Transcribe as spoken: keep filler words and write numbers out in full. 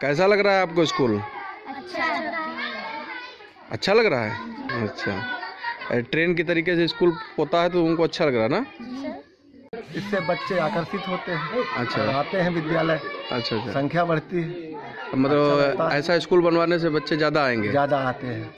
कैसा लग रहा है आपको स्कूल? अच्छा, अच्छा लग रहा है। अच्छा, ट्रेन के तरीके से स्कूल होता है तो उनको अच्छा लग रहा है ना? इससे बच्चे आकर्षित होते हैं। अच्छा, आते हैं विद्यालय। अच्छा अच्छा, संख्या बढ़ती है। मतलब अच्छा, ऐसा स्कूल बनवाने से बच्चे ज़्यादा आएंगे। ज़्यादा आते हैं।